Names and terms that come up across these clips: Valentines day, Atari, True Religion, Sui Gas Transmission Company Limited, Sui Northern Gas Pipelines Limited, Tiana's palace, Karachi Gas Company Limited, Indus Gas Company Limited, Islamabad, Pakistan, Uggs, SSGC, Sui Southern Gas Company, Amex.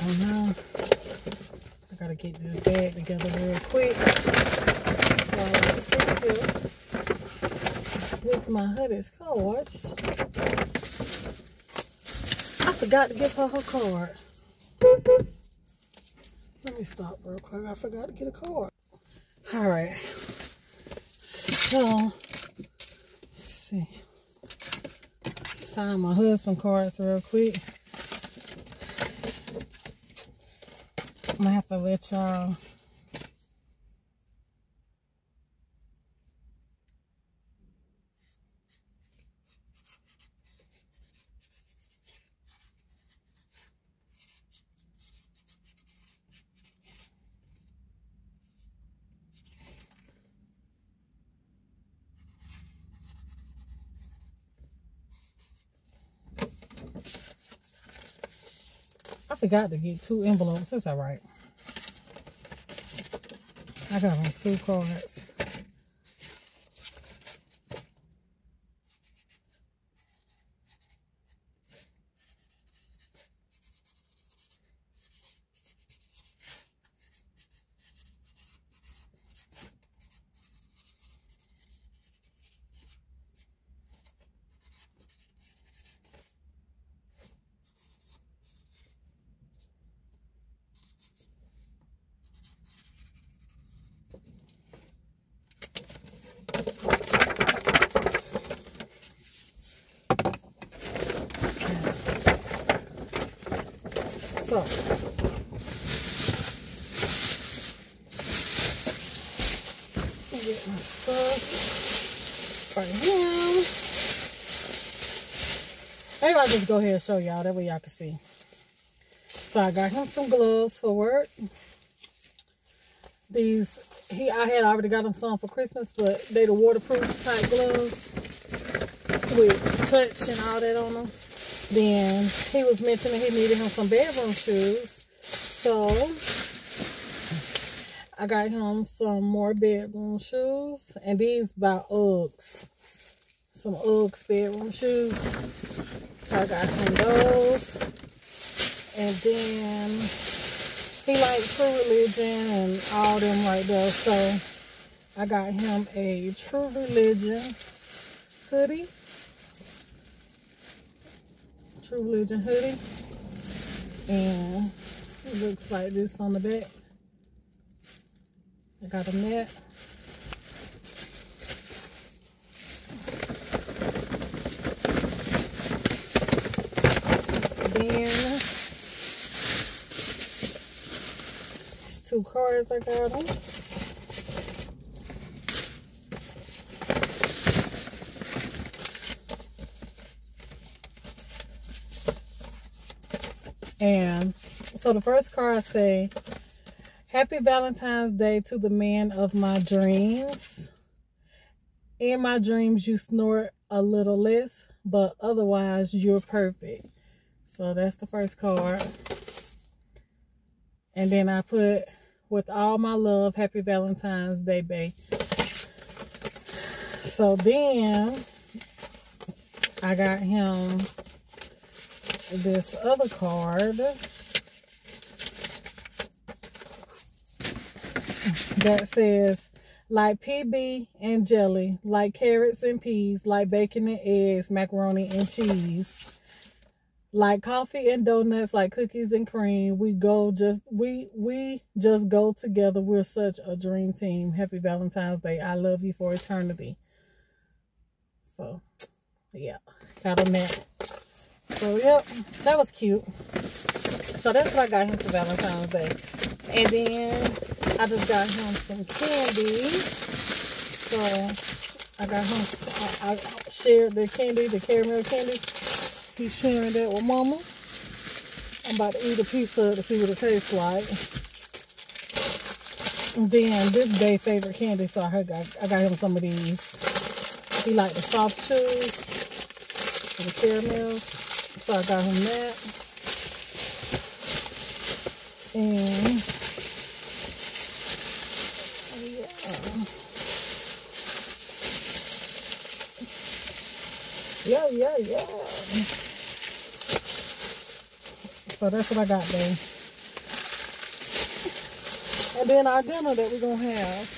I don't know. I gotta get this bag together real quick while I sit here with my hoodie's cards. I forgot to give her her card. Let me stop real quick. I forgot to get a card. Alright. So, let's see. Sign my husband cards real quick. I'm gonna have to let y'all forgot to get 2 envelopes. That's all right. I got my 2 cards. So, I'll get my stuff right here. Maybe I'll just go ahead and show y'all. That way y'all can see. So I got him some gloves for work. These, I had already got him some for Christmas, but they the waterproof type gloves with touch and all that on them. Then he was mentioning he needed him some bedroom shoes, so I got him some more bedroom shoes, and these by Uggs, some Uggs bedroom shoes. So I got him those, and then he liked True Religion and all them right there, so I got him a True Religion hoodie. True Religion hoodie, and it looks like this on the back. I got a net. Then these 2 cards I got on. And so the first card say, Happy Valentine's Day to the man of my dreams. In my dreams, you snort a little less, but otherwise you're perfect. So that's the first card. And then I put, with all my love, Happy Valentine's Day, babe. So then I got him this other card that says, like PB and jelly, like carrots and peas, like bacon and eggs, macaroni and cheese, like coffee and donuts, like cookies and cream, we just go together. We're such a dream team. Happy Valentine's Day. I love you for eternity. So yeah, got a map. So, yep, that was cute. So, that's what I got him for Valentine's Day. And then, I just got him some candy. So, I got him, I shared the candy, the caramel candy. He's sharing that with Mama. I'm about to eat a piece of it to see what it tastes like. And then, this day favorite candy, so I got him some of these. He liked the soft chews, the caramels. So I got him that, and yeah. So that's what I got there. And then our dinner that we're going to have.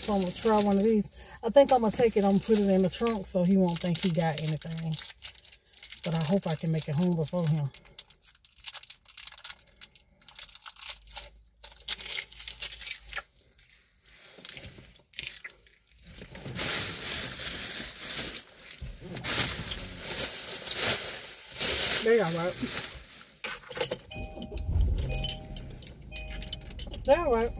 So I'm going to try one of these. I think I'm going to take it. I'm going to put it in the trunk so he won't think he got anything. But I hope I can make it home before him. They all right. They all right.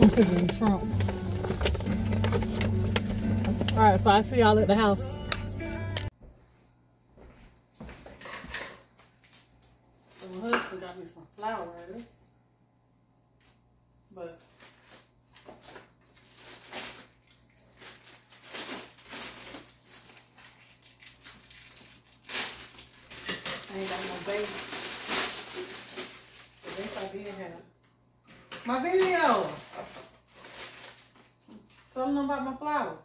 I'm putting in the trunk. All right, so I see y'all at the house. So my husband got me some flowers, but I ain't got no baby. I guess I did have my video. Something about my flowers.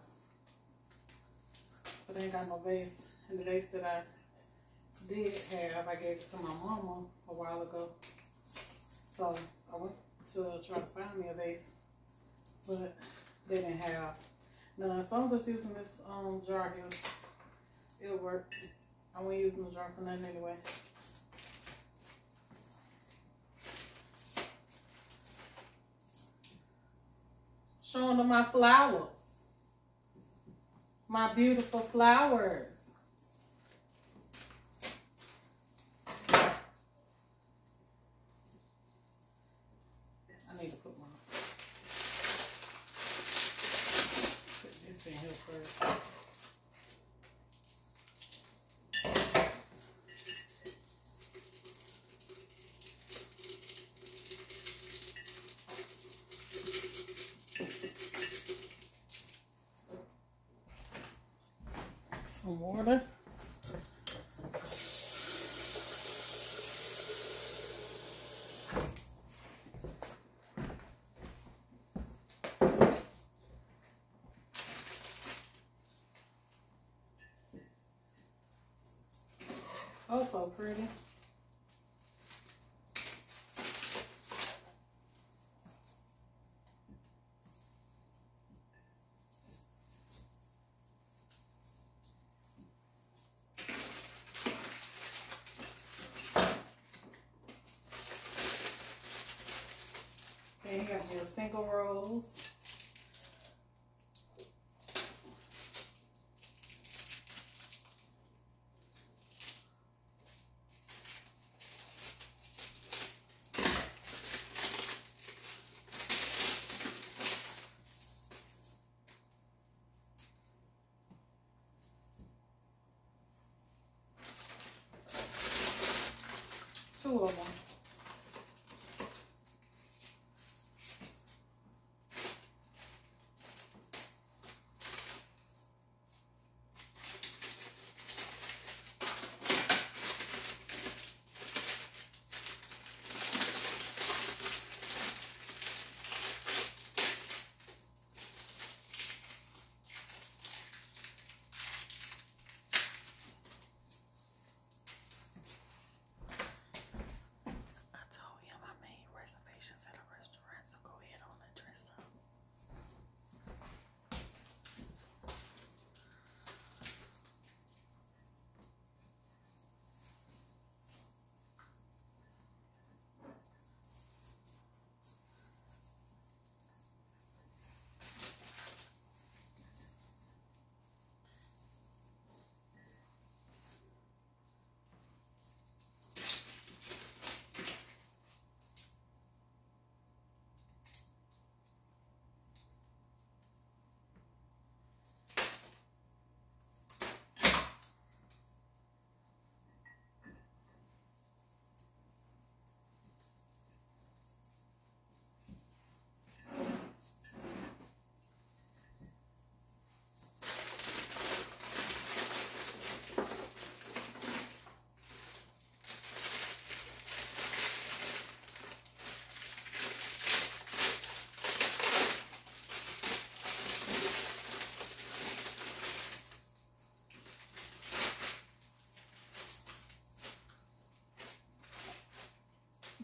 But I ain't got no vase. And the vase that I did have, I gave it to my mama a while ago. So I went to try to find me a vase, but they didn't have none. So I'm just using this jar here. It'll work. I won't use no jar for nothing anyway. Showing them my flowers. My beautiful flowers. I need to put my, put this in here first. Some water. Oh, so pretty. And you got me a single rose. Two of them.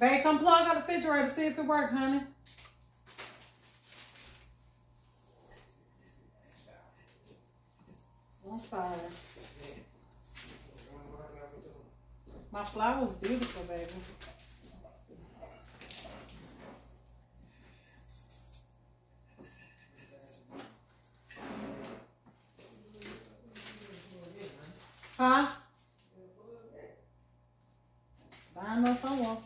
Babe, come plug up the refrigerator, see if it works, honey. I'm sorry. My flower's beautiful, baby. Huh? I know someone.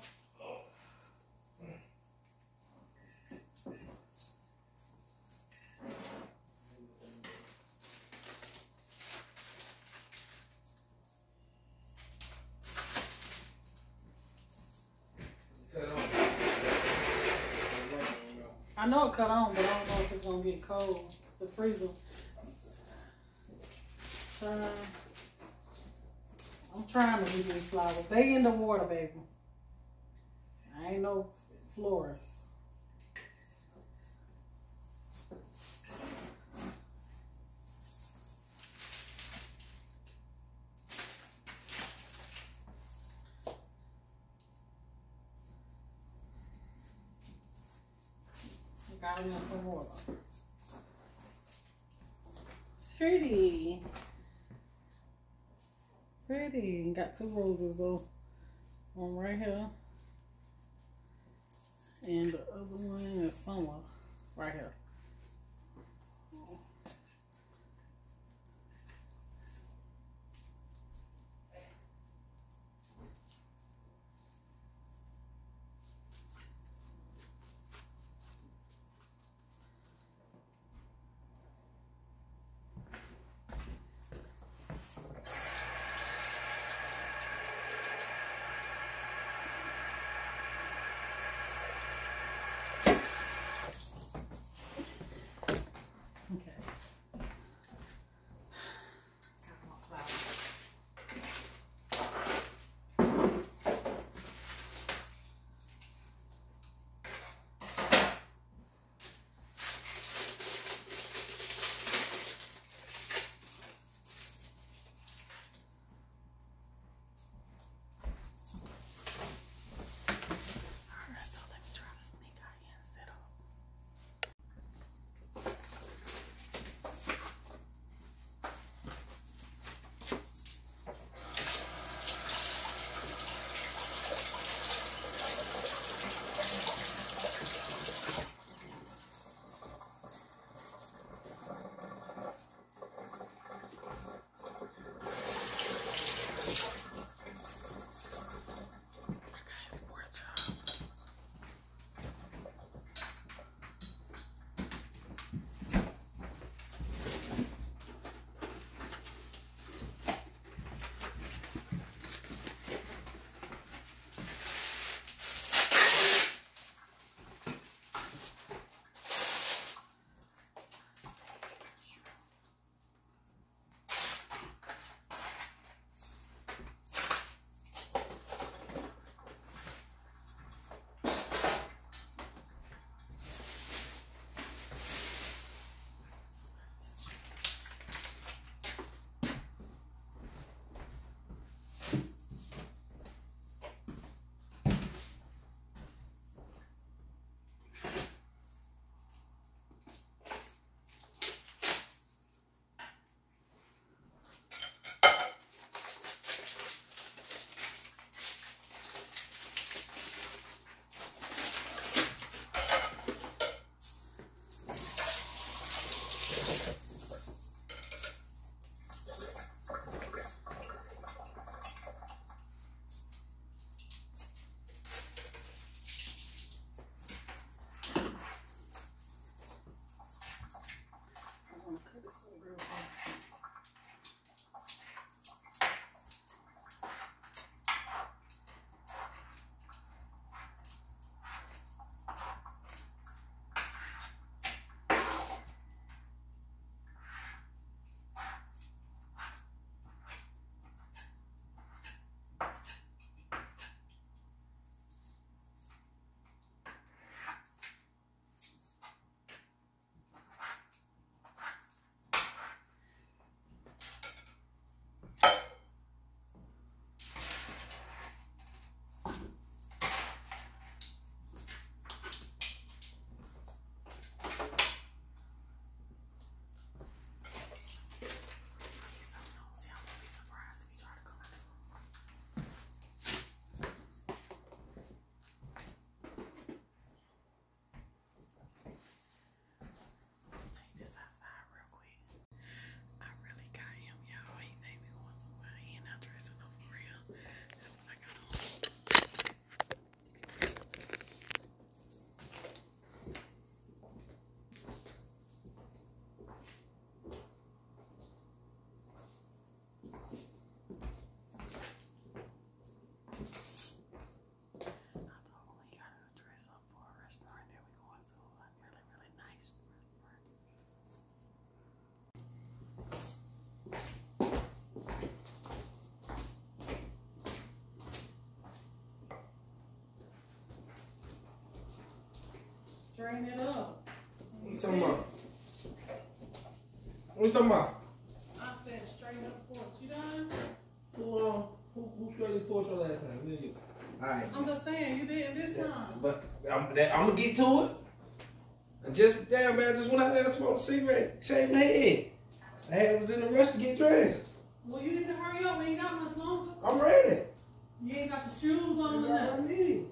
I know it cut on, but I don't know if it's gonna get cold. The freezer. I'm trying to do these flowers. They in the water, baby. I ain't no florist. Got in some water. It's pretty. Pretty. Got two roses though. One right here. And the other one is somewhere right here. Bring it up. What you talking about? What you talking about? I said straight up porch. You done? Who straight up porch your last time? Did you? All right. I'm just saying you didn't this time. But I'm gonna get to it. I just damn man, I just went out there and smoked a cigarette, shaved my head. I was in a rush to get dressed. Well, you need to hurry up. We ain't got much longer. I'm ready. You ain't got the shoes on or nothing. I need.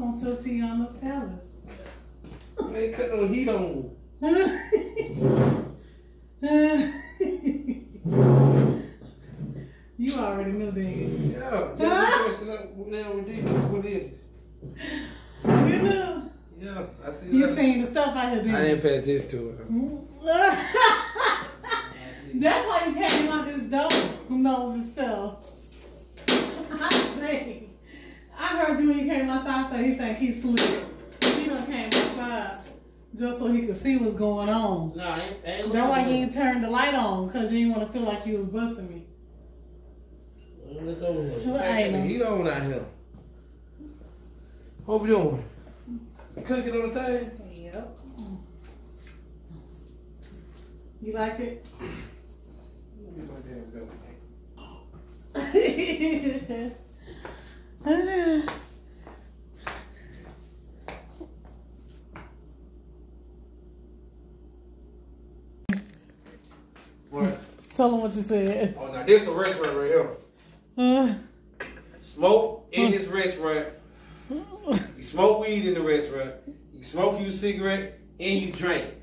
welcome to Tiana's palace. They cut no heat on. You already knew that. Yeah. Now what is it? You know. Yeah, I see. You seen the stuff out here, didn't you? I didn't pay attention to it. That's why you came out this dog who knows himself. I'm saying, I heard you when you came outside say he think he slick. He done came outside just so he could see what's going on. Nah, ain't that's why you ain't turned the light on, because you didn't want to feel like you was busting me. Look over here. He don't out here. What you doing? Cooking on the table? Yep. You like it? Let me get my damn go. What? Tell them what you said. Oh, now this is a restaurant right here. Smoke in this restaurant. You smoke weed in the restaurant. You smoke your cigarette and you drink.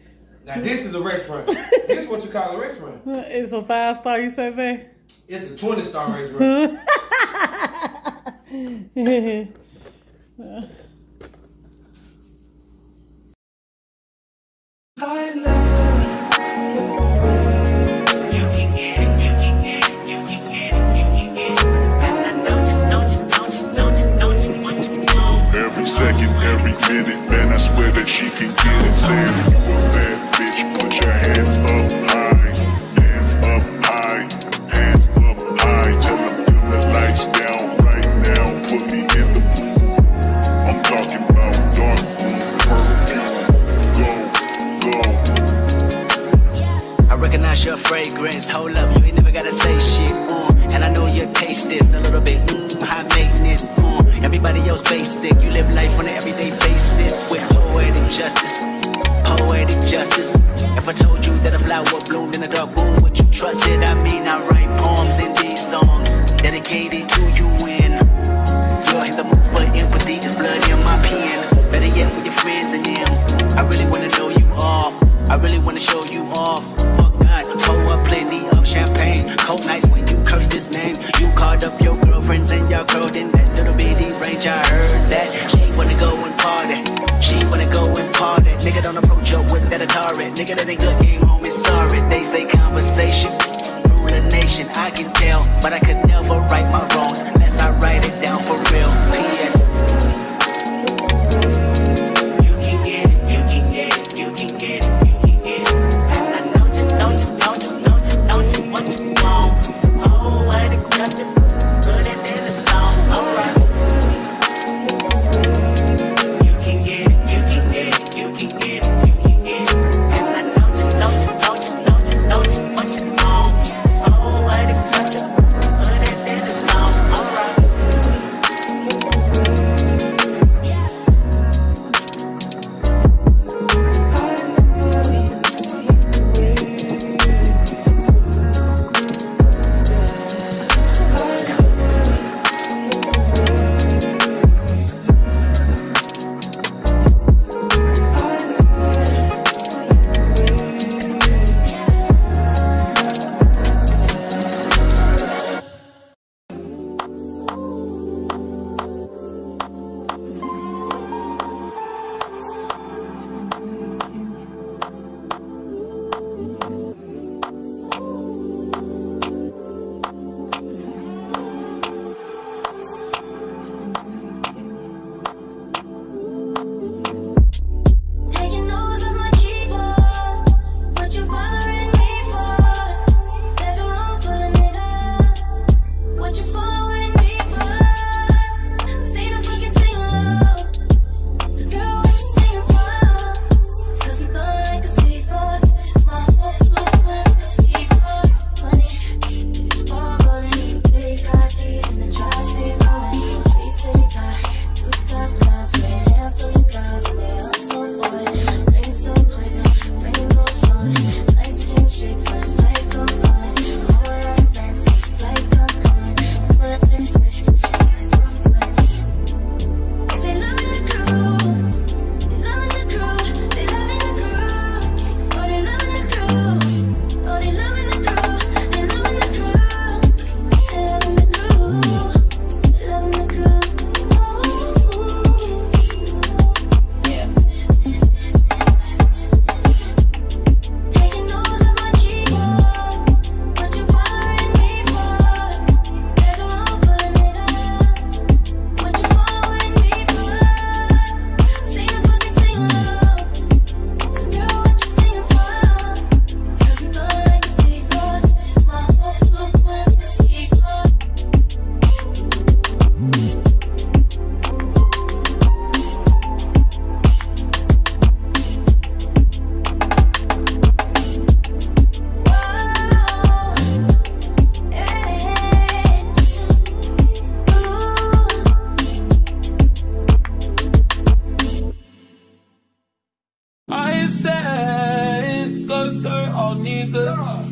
Now this is a restaurant. This is what you call a restaurant. It's a 5-star, you say, babe? It's a 20-star restaurant. I love you. Second, every minute, man, I swear that she can get it. Saying, you a bad bitch, put your hands up high. Hands up high, hands up high. Tell them, turn the lights down right now. Put me in the pool. I'm talking about dark room, perfume. Go, go. I recognize your fragrance. Hold up, you ain't never gotta say shit. And I know your taste is a little bit high maintenance. Everybody else basic, you live life on an everyday basis with poetic justice, poetic justice. If I told you that a flower bloomed in a dark room, would you trust it? I mean, I write poems in these songs dedicated to you when you're in the mood for empathy. Is blood in my pen, better yet with your friends and them. I really wanna know you all, I really wanna show you off. Fuck God, pour up plenty of champagne. Cold nights when you curse this name. You called up your girlfriends and y'all curled in that little bitty range. I heard that she wanna go and party, she wanna go and party. Nigga don't approach her with that Atari. Nigga that ain't good, game home is sorry. They say conversation rule the nation. I can tell, but I could never right my wrongs unless I write it down for real. P.S.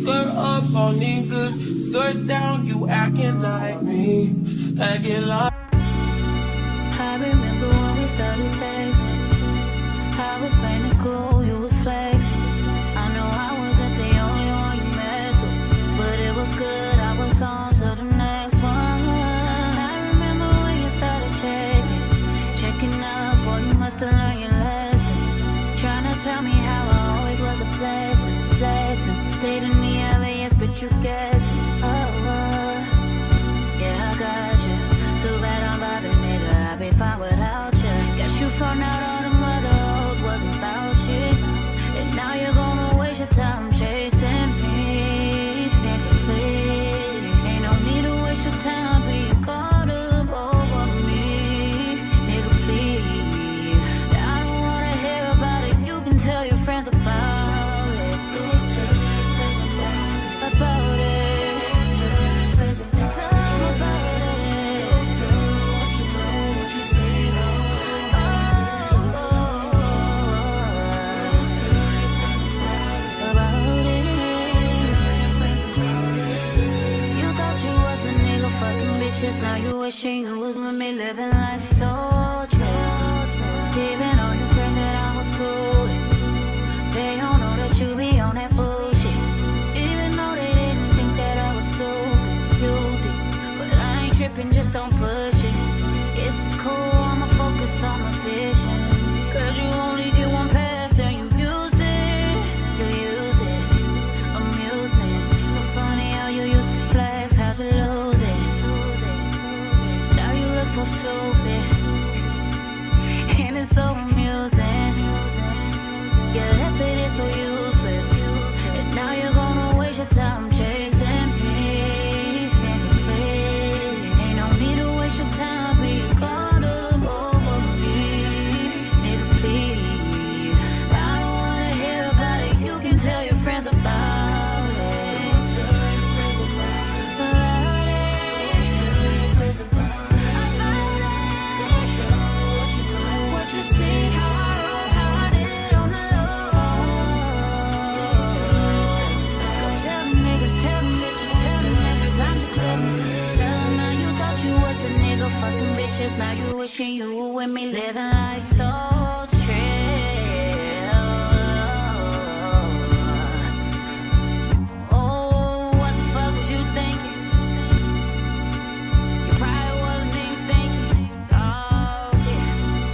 Skirt up on niggas, skirt down, you acting like me, acting like. I remember when we started texting, I was playing it cool, you was flexing. I know I wasn't the only one you messed with, but it was good, I was on to the next one. I remember when you started checking up, boy, you must have learned your lesson, trying to tell me how I always was a blessing, stayed in the LAS, but you guessed it. Oh, yeah, I got you. Too bad I'm bothered, nigga, I'd be fine without you. Guess you found out all the mother hoes wasn't about you, and now you're gonna waste your time chasing me. Nigga, please, ain't no need to waste your time being caught up over me. Nigga, please, I don't wanna hear about it, you can tell your friends about it. Just now you wishing you was with me, living life so true. Even on your friend that I was cool with, they don't know that you be on that bullshit. Even though they didn't think that I was stupid, you did. But I ain't tripping, just don't push it. It's cool, I'ma focus on my vision. Cause you only get one pass and you used it. You used it, amusement. So funny how you used to flex, how'd you lose? So stupid, and it's so amusing. Yeah, if it is so useless, and now you're gonna waste your time chasing me. Nigga, please, ain't no need to waste your time being caught up over me. Nigga, please, I don't wanna hear about it, you can tell your friends about it. Fucking bitches, now you wishing you were with me, living life so trill. Oh, what the fuck was you thinking? You probably wasn't even thinking. Oh, shit.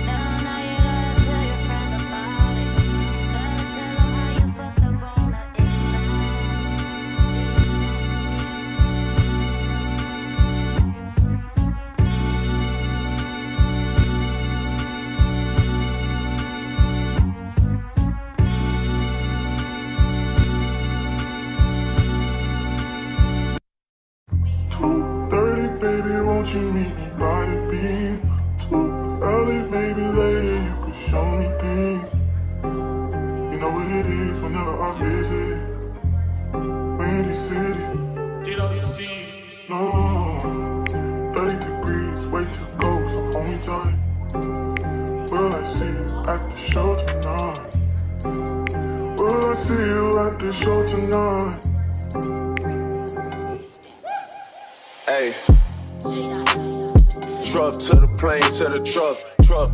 Now you gotta tell your friends about it. You gotta tell them how you fucked up on the inside. Baby, won't you meet me by the beach? Too early, baby, later you could show me things. You know what it is whenever I visit Windy City. Did I see? No, 30 degrees, way to go, so hold me tight. Will I see you at the show tonight? Will I see you at the show tonight? Hey. Truck to the plane, to the truck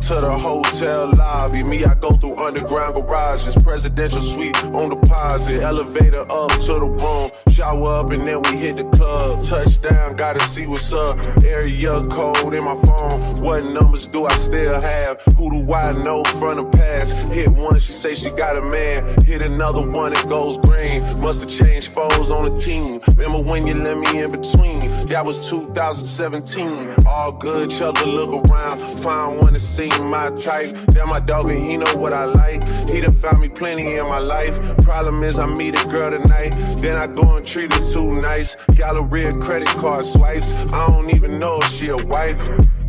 to the hotel lobby. Me, I go through underground garages, presidential suite on deposit, elevator up to the room, shower up, and then we hit the club. Touchdown, gotta see what's up. Area code in my phone, what numbers do I still have? Who do I know from the past? Hit one, she say she got a man. Hit another one, it goes green. Must have changed foes on the team. Remember when you let me in between? That was 2017. All good, chugga, look around. Find one to see my type. Damn, my dog, and he know what I like. He done found me plenty in my life. Problem is, I meet a girl tonight. Then I go and treat her too nice. Galleria credit card swipes. I don't even know if she a wife.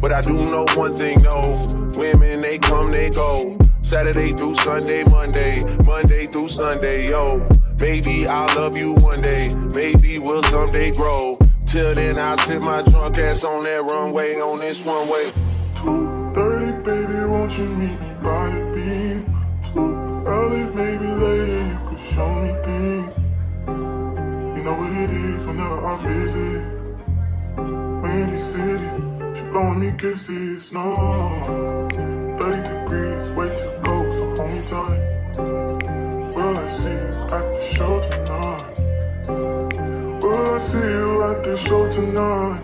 But I do know one thing, though. Women, they come, they go. Saturday through Sunday, Monday. Monday through Sunday, yo. Maybe I'll love you one day. Maybe we'll someday grow. Till then, I sit my drunk ass on that runway, on this one way. 2:30, baby, won't you meet me by the beach? Too early, maybe later you could show me things. cities whenever I visit. Windy city, she blowing me kisses, no. 30 degrees, way too close, so hold me tight. Will I see you at the show tonight? Will I see you at the show tonight?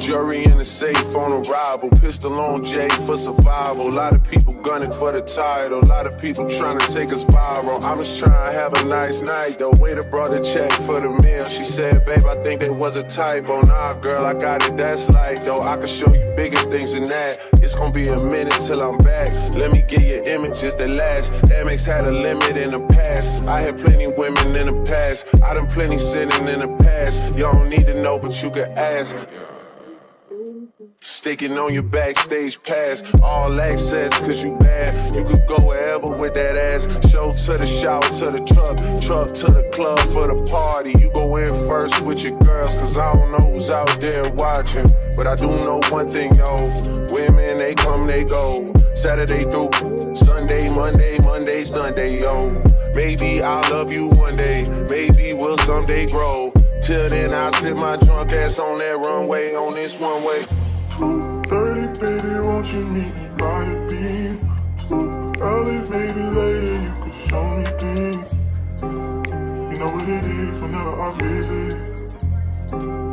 Jury in the safe, on arrival, pistol on J for survival. A lot of people gunning for the title, a lot of people trying to take us viral. I'm just trying to have a nice night, though. Waiter brought a check for the meal. She said, babe, I think that was a typo. Nah, girl, I got it, that's life, though. I can show you bigger things than that. It's gonna be a minute till I'm back. Let me get your images that last. Amex had a limit in the past. I had plenty women in the past. I done plenty sinning in the past. Y'all don't need to know, but you can ask. Sticking on your backstage pass, all access, cause you bad. You could go wherever with that ass. Show to the shower, to the truck to the club for the party. You go in first with your girls, cause I don't know who's out there watching. But I do know one thing, yo. Women, they come, they go. Saturday through Sunday, Monday, Sunday, yo. Maybe I'll love you one day, maybe we'll someday grow. Till then, I'll sit my drunk ass on that runway, on this one way. 2:30, baby, won't you meet me by the beach? Too early, baby, later you can show me things. You know what it is whenever I visit.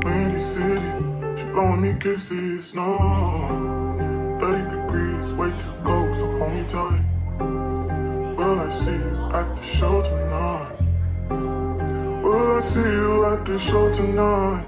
Windy city, she blowing me kisses, no. 30 degrees, way too cold, so hold me tight. Will I see you at the show tonight? Will I see you at the show tonight?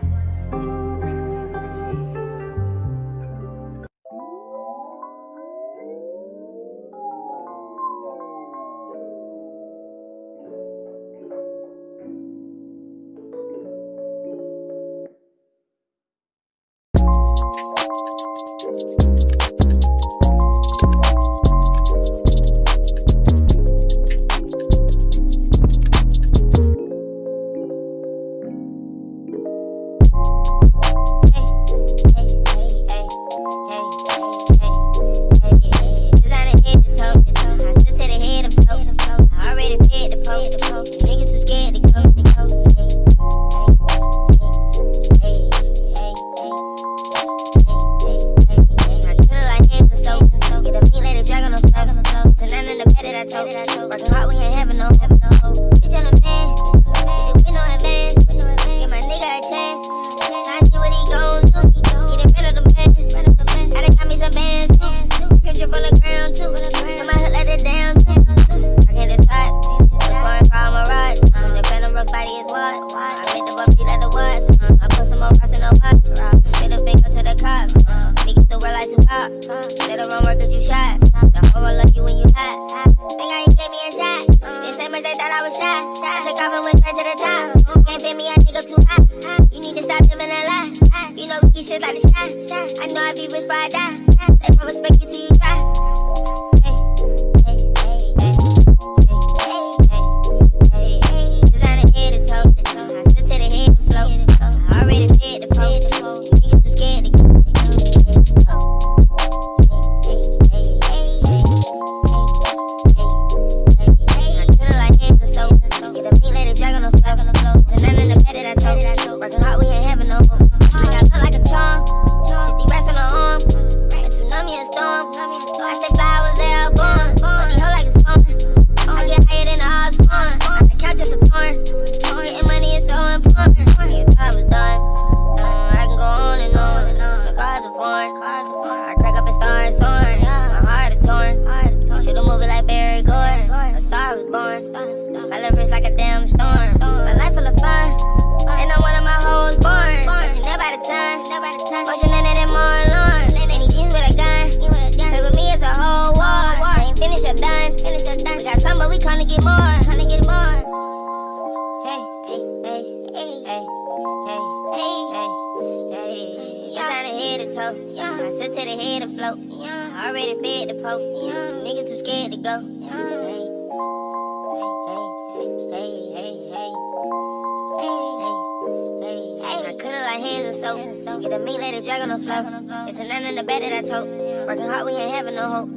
Working hard, we ain't having no hope.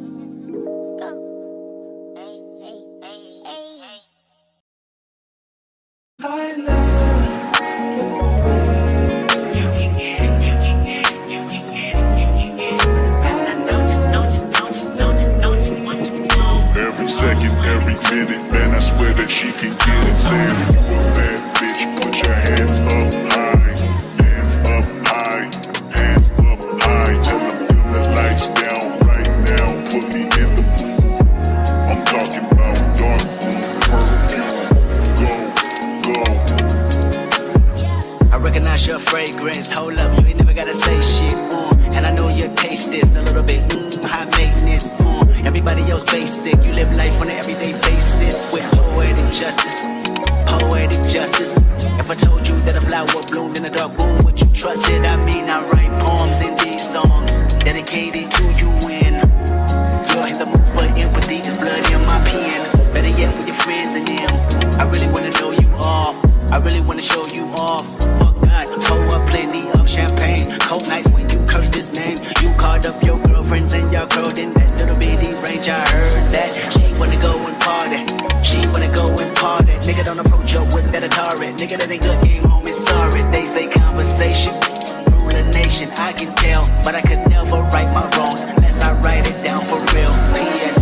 Go. Hey, hey, minute, man, I swear that she can get it. Saying you a bad bitch, put your hands up high. Hands up high, hands up high. Tell them turn the lights down right now. Put me in the room, I'm talking about dark room, perfume. Go, go. I recognize your fragrance, hold up, you ain't never gotta say shit. And I know your taste is a little bit high maintenance. Everybody else basic, you live life on an everyday basis with poetic justice, poetic justice. If I told you that a flower bloomed in a dark room, would you trust it? I mean, I write poems in these songs dedicated to you and you're in the mood for empathy, is blood in my pen. Better yet with your friends and them, I really wanna know you all, I really wanna show you off. Fuck God, pour up plenty of champagne. Cold nights when you curse this name. You called up your girlfriends and y'all curled in that little bitty range. I heard that she wanna go and party, she wanna go and party. Nigga, don't approach her with that Atari. Nigga, that ain't good, came home and sorry. They say conversation rule a nation. I can tell, but I could never right my wrongs unless I write it down for real. P.S.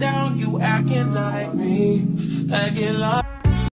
Down, you acting like me, acting like